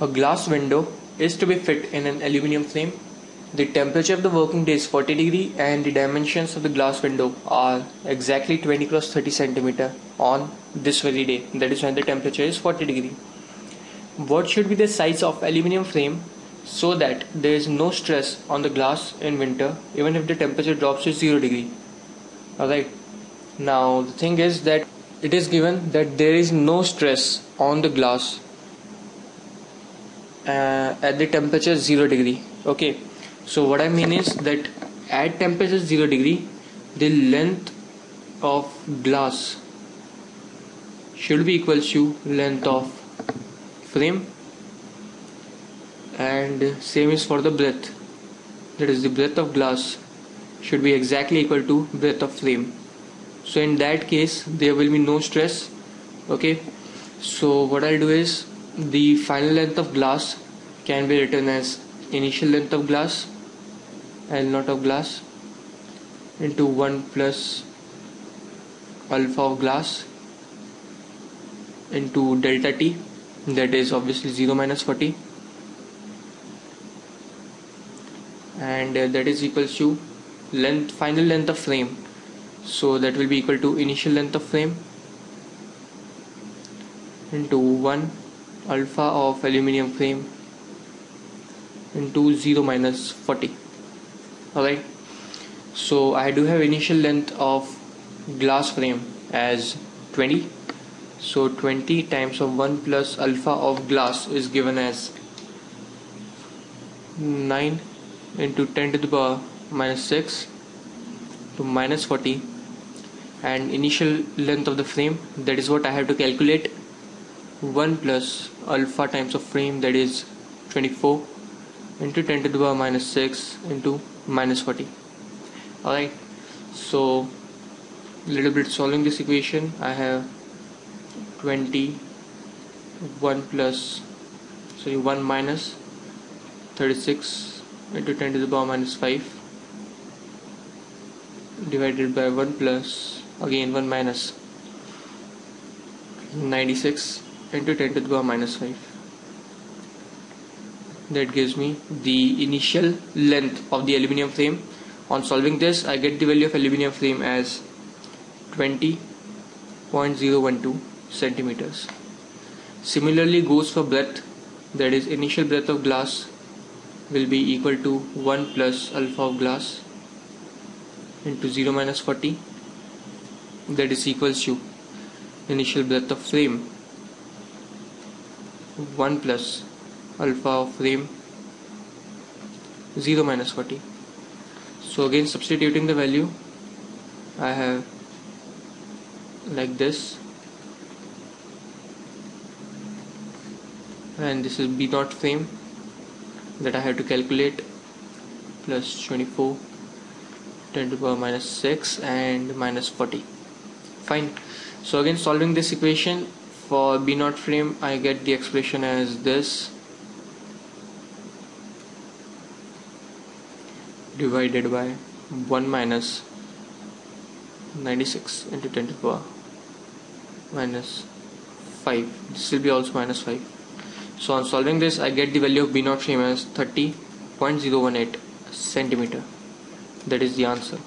A glass window is to be fit in an aluminium frame. The temperature of the working day is 40 degree and the dimensions of the glass window are exactly 20 × 30 cm on this very day, that is when the temperature is 40 degree. What should be the size of aluminium frame so that there is no stress on the glass in winter even if the temperature drops to 0 degree. Alright, now the thing is that it is given that there is no stress on the glass at the temperature 0 degree. Okay, so what I mean is that at temperature 0 degree the length of glass should be equal to length of frame, and same is for the breadth, that is the breadth of glass should be exactly equal to breadth of frame. So in that case there will be no stress. Okay, so what I'll do is the final length of glass can be written as initial length of glass L0 of glass into 1 plus alpha of glass into delta t, that is obviously 0 minus 40, and that is equals to final length of frame, so that will be equal to initial length of frame into 1 alpha of aluminium frame into 0 minus 40. Alright, so I do have initial length of glass frame as 20, so 20 times of 1 plus alpha of glass is given as 9 into 10 to the power minus 6 to minus 40, and initial length of the frame, that is what I have to calculate, 1 plus alpha times of frame, that is 24 into 10 to the power minus 6 into minus 40. Alright, so little bit solving this equation, I have 1 minus 36 into 10 to the power minus 5 divided by 1 plus 1 minus 96 into 10 to the power minus 5. That gives me the initial length of the aluminium frame. On solving this, I get the value of aluminium frame as 20.012 centimeters. Similarly goes for breadth, that is initial breadth of glass will be equal to 1 plus alpha of glass into 0 minus 40, that is equals to initial breadth of frame 1 plus alpha of frame 0 minus 40. So again substituting the value, I have like this, and this is B0 frame that I have to calculate, plus 24 10 to the power minus 6 and minus 40. Fine, so again solving this equation for B0 frame, I get the expression as this divided by 1 minus 96 into 10 to the power minus 5. This will be also minus 5. So on solving this, I get the value of B0 frame as 30.018 centimeter. That is the answer.